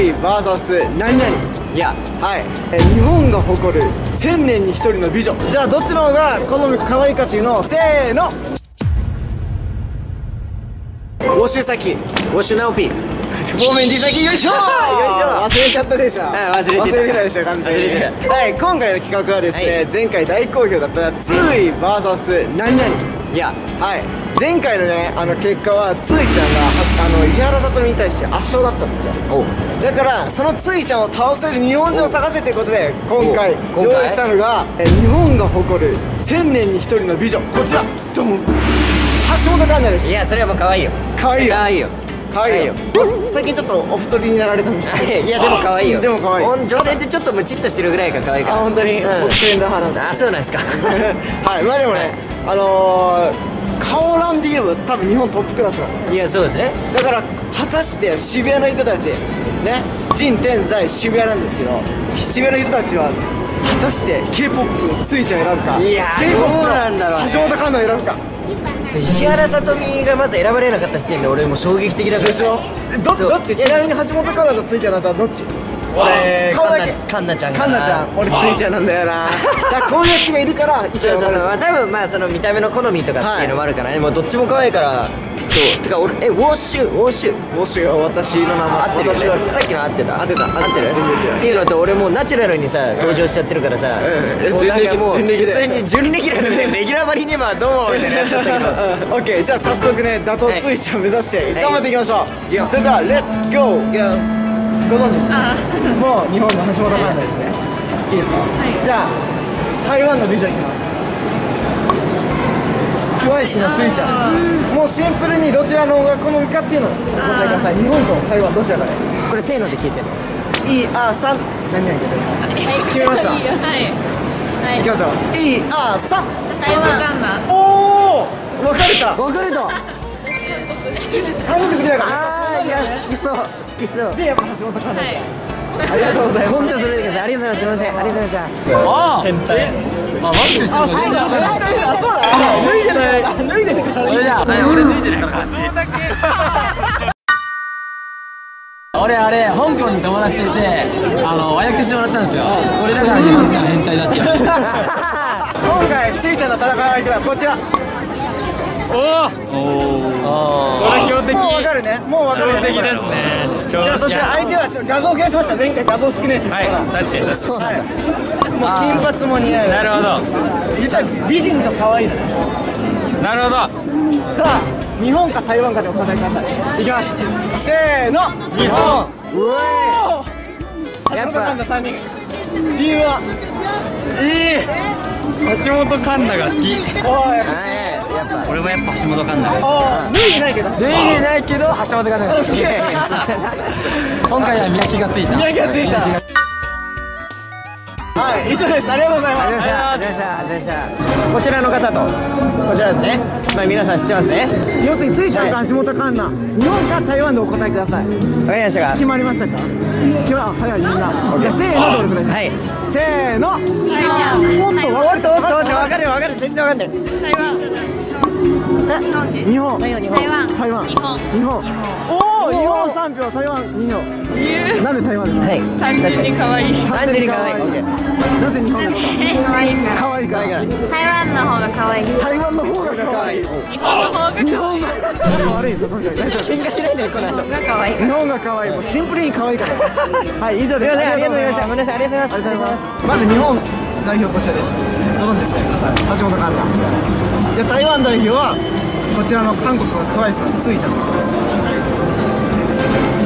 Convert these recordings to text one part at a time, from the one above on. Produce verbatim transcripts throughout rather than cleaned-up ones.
イ ブイエス 何々。いや、はい、えー、日本が誇る千年に一人の美女。じゃあどっちの方が好み可愛いかっていうのをせーの。ウォッシュ先、ウォッシュナオピー方面 D 先、よいしょー忘れちゃったでしょ。忘れてたでしょ、完全に。はい、今回の企画はですね、前回大好評だったツイ ブイエス 何々。いや、はい、前回のね、あの結果はツイちゃんが石原さとみに対して圧勝だったんですよ。だからそのツイちゃんを倒せる日本人を探せということで、今回用意したのが日本が誇る千年に一人の美女、こちらドン、橋本環奈です。いや、それはもう可愛いよ、可愛いよ、可愛いよ、可愛いよ。最近ちょっとお太りになられたんですけど、いやでも可愛いよ、でも可愛い。女性ってちょっとムチッとしてるぐらいが可愛いから。あ、本当に僕トレンド派なんです。あ、そうなんですか。はい、まあでもね、あの顔ランで言えば多分日本トップクラスなんですよ。いや、そうですね。だから果たして渋谷の人たちね、人天在渋谷なんですけど、渋谷の人たちは果たして K-ポップ のツイちゃん選ぶか、 K-ポップ の橋本環奈を選ぶか。石原さとみがまず選ばれなかった時点で俺も衝撃的だったでしょ。どっち、ちなみに橋本環奈とついちゃんだったらどっち？俺、環奈ちゃん。環奈ちゃん。俺ついちゃんなんだよな。だからこういうやつがいるから一応。そうそう、多分まあその見た目の好みとかっていうのもあるからね。もうどっちも可愛いから。そう。てか俺、え、ウォッシュ、ウォッシュ。ウォッシュが私の名前。合ってるよね。さっきの合ってた。合ってた。合ってる。っていうのと俺もうナチュラルにさ登場しちゃってるからさ。え、準レギュラーもう普通に準レギュラーでレギュラーばりにまあどうもみたいなやつだったけど。オッケー、じゃあ早速ね打倒ついちゃん目指して頑張っていきましょう。それではレッツゴー。ご存知ですか？もう日本の橋本環奈ですね。いいですか？じゃあ台湾の美女いきます。トゥワイス のついちゃん。もうシンプルにどちらの方が好みかっていうのをお答えください。日本と台湾どちらかで。これせーので聞いてるの。いいあさん何々で決めます。決めました。はい、いきますよ。いいあさん台湾。おお、分かれた、分かれた。韓国好きだから。いや、好きそう、好きそうで、やっぱ橋本環奈。ありがとうございます。本当それでください。ありがとうございます。すみません、ありがとうございました。ああ、変態。あ、マジで。あ、そうだ、脱いでない。脱いでない。俺だ。俺脱いでないから。俺あれ、香港に友達いて、あの和訳してもらったんですよ。これだから日本人は変態だって。今回、スイちゃんの戦い相手はこちら。おお、これ強敵。もう分かるね、もう分かる敵ですね。じゃあそして相手はちょっと画像増やしました。前回画像少ね。はい、確かに確かに。もう金髪も似合う。なるほど。実は美人と可愛いですよ。なるほど。さあ日本か台湾かでお答えください。いきます、せーの。日本。おお、やっぱさんにん。理由はええ橋本環奈が好き。おい、俺もやっぱ橋本環奈です。脱いでないけど、脱いでないけど橋本環奈です。今回は磨きがついた。磨きがついた。はい、以上です。ありがとうございます。ありがとうございました。こちらの方とこちらですね。まあ皆さん知ってますね。要するについちゃんか橋本環奈、日本か台湾でお答えください。わかりましたか？決まりましたか？決まった。はい、みんな。じゃあせーのどれくらい？はい。せーの。おっと、おっと、おっと、おっと、わかる、わかる、全然わかんない。台湾。日本です。日本、台湾、台湾、日本、日本。おお、日本三票、台湾二票。なんで台湾ですか？はい。単純に可愛い。単純に可愛い。なぜ日本ですか？可愛いから。可愛いから。台湾の方が可愛い。台湾の方が可愛い。日本の方が。日本が。悪いですよ。喧嘩しないでこの後。日本が可愛い。日本が可愛い。もうシンプルに可愛いから。はい、以上です。ありがとうございました。ごめんなさい、ありがとうございます。まず日本代表こちらです。ご存知ですね。橋本環奈。じゃあ台湾代表はこちらの韓国のトゥワイス のついちゃんです。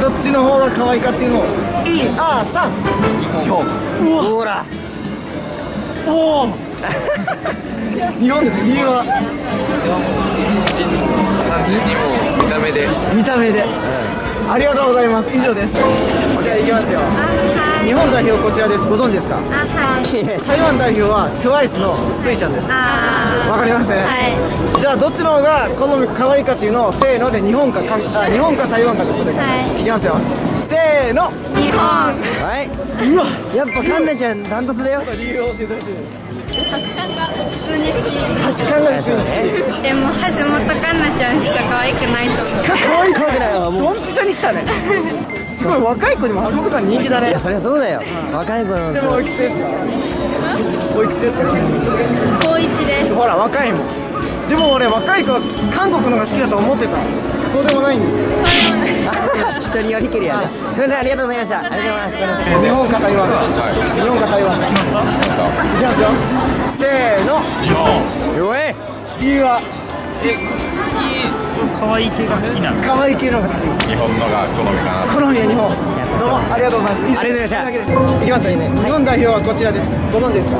どっちの方が可愛いかっていうのをいいあさんよ。ほら、おお、日本です。理由は日本人、単純にもう見た目で、見た目で。ありがとうございます。以上です。じゃあいきますよ。日本代表こちらです。ご存知ですか？台湾代表は トゥワイス のついちゃんです。わかりますね。はい、じゃあどっちの方が好み可愛いかっていうのをせーので日本か、かあ日本か台湾かってことで、はい、いきますよ。せーの。日本。はい。うわ、やっぱ環奈ちゃんダントツだよ。理由を教えてほしいです。橋環が普通に好き。橋環が普通に好き。でも橋本環奈ちゃんしか可愛くないと思う。可愛い可愛くないわ。もうドンピシャに来たね。すごい若い子にも橋本君人気だね。いやそりゃそうだよ、うん、若い子にも。でもおいくつですか？おいくつですか？高一です。ほら若いもん。でも俺若い子は韓国のが好きだと思ってた。そうでもないんですよ。そうでもない人によりけりやね。すみません、ありがとうございました。ありがとうございます。日本か台湾か。日本か台湾か。いきますよ、せーの。日本。よえいいわ。え、可愛い系が好きなの。可愛い系のが好き。日本のが好みかな。好みは日本。どうもありがとうございます。ありがとうございました。いきますね。日本代表はこちらです。ご存知ですか？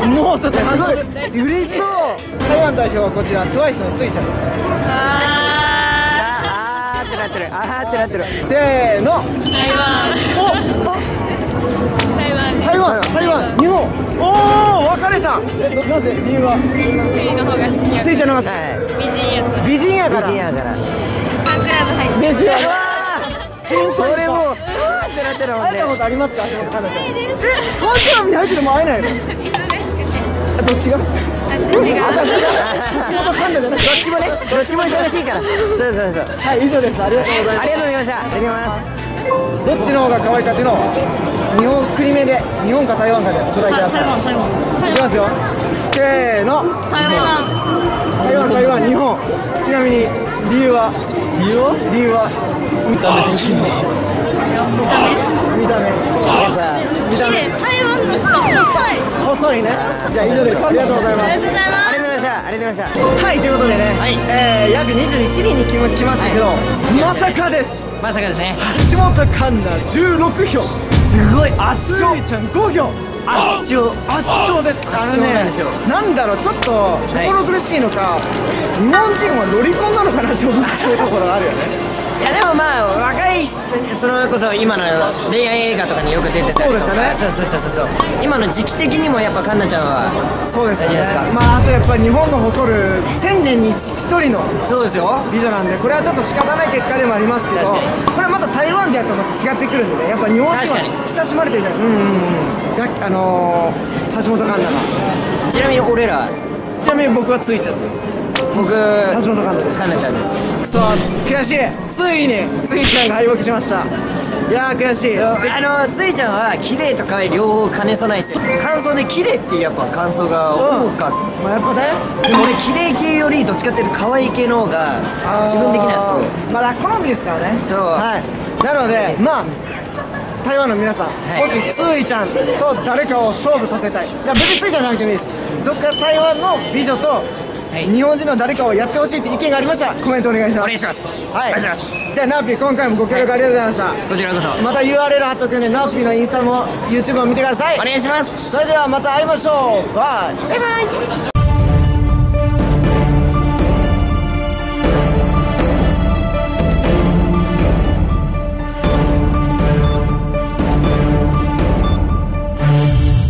あ、もうちょっとすごい嬉しそう。台湾代表はこちら、トゥワイスのついちゃんです。あーあーってなってる。あーってなってる。せーの。台湾。台湾。台湾。日本。おお。別れた。え、なぜ？理由は？スイの方が好きや。スイちゃんの方が好き。美人やから。美人やから。美人やから。ファンクラブ入ってる。ですよ。それも。あってなってるもんね。会えたことありますか？え、ファンクラブに入ってても会えないの？忙しくて。どっちが？私が。橋本環奈じゃない。どっちもね。どっちも忙しいから。そうそうそう。はい、以上です。ありがとうございます。ありがとうございました。ありがとうございます。どっちの方が可愛いかっていうのを日本国名で日本か台湾かでお答えください。いきますよ、せーの。台湾。台湾。台湾。日本。ちなみに理由は？理由は？理由は見た目。見た目。見た目。台湾の人細い。細いね。じゃあ以上です。ありがとうございます。ありがとうございます。ありがとうございました。はい、ということでね、えー、約にじゅういちにんに来ましたけど、まさかです。まさかですね。橋本環奈じゅうろくひょう。すごい。圧勝。スイちゃんごひょう。圧勝。圧勝です。圧勝なんですよ。なんだろう、ちょっと心苦しいのか、日本人はロリコンなのかなって思っちゃうところあるよね。いやでもまあ若い人、それこそ今の恋愛映画とかによく出てたりとか、そうそうそうそう、今の時期的にもやっぱ環奈ちゃんはそうですよね。まああとやっぱ日本の誇る千年に一人のそうですよ美女なんで、これはちょっと仕方ない結果でもありますけど、これはまた台湾でやったのと違ってくるんでね、やっぱ日本人は親しまれてるじゃないですか。あの橋本環奈が。ちなみに俺ら、ちなみに僕はついちゃうんです。僕、橋本環奈です。環奈ちゃんです。くそ悔しい。ついについちゃんが敗北しました。いやー悔しい。あのついちゃんは綺麗と可愛い両方兼ね備えて、感想で綺麗っていうやっぱ感想が多かった。まあやっぱね。でも俺綺麗系よりどっちかっていうと可愛い系の方が自分的にはそう。まだ好みですからね。そう。はい。なのでまあ。台湾の皆さん、もしついちゃんと誰かを勝負させたい、別についちゃんじゃなくてもいいです。どっか台湾の美女と日本人の誰かをやってほしいって意見がありましたらコメントお願いします。お願いします。はい、お願いします。じゃあナーピー、今回もご協力ありがとうございました。こちらこそ。また ユーアールエル 貼っとくんで、ナーピーのインスタも ユーチューブ も見てください。お願いします。それではまた会いましょう。バイバイ。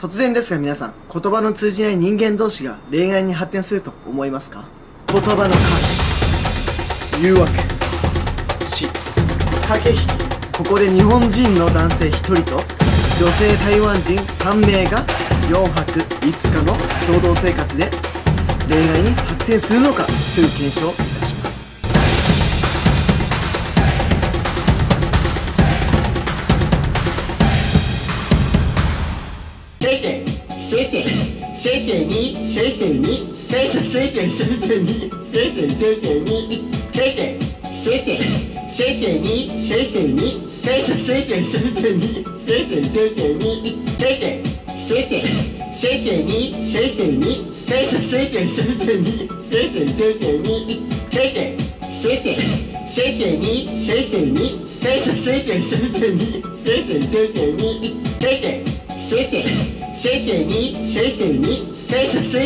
突然ですが皆さん、言葉の通じない人間同士が恋愛に発展すると思いますか？言葉の壁、誘惑、死、駆け引き。ここで日本人の男性ひとりと女性台湾人さんめいがよんはくいつかの共同生活で恋愛に発展するのかという検証をいたします。谢谢你，谢谢你，谢谢你，谢谢谢谢谢谢你，谢谢谢谢你，谢谢谢谢谢谢你，谢谢你，谢谢谢谢谢谢你，谢谢谢谢你，谢谢谢谢谢谢你，谢谢你，谢谢谢谢谢谢你，谢谢谢谢你，谢谢谢谢谢谢你，谢谢你，谢谢谢谢谢谢你，谢谢谢谢你，谢谢谢谢。谢谢你，谢谢你，谢谢谢谢谢谢你，谢谢谢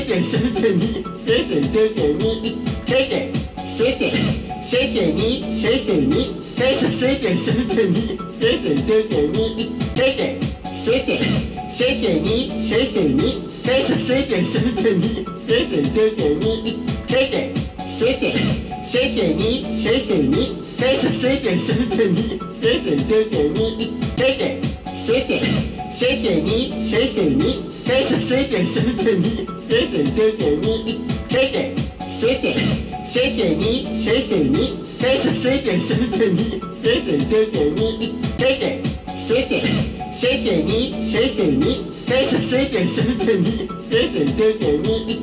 谢你，谢谢谢谢谢谢你，谢谢你，谢谢谢谢谢谢你，谢谢谢谢你，谢谢谢谢谢谢你，谢谢你，谢谢谢谢谢谢你，谢谢谢谢你，谢谢谢谢谢谢你，谢谢你，谢谢谢谢谢谢你，谢谢谢谢你，谢谢谢谢。谢谢你，谢谢你，谢谢谢谢谢谢你，谢谢谢谢你，谢谢谢谢谢谢你，谢谢你。シェイシェイシェイシェイシェイシェイにシェイシェイシェイシェイにシェイシェイシェイシェイシェイシェイにシェイシェイにシェイシェイシェイシェイシェイにシェイシェイシェイシェイに。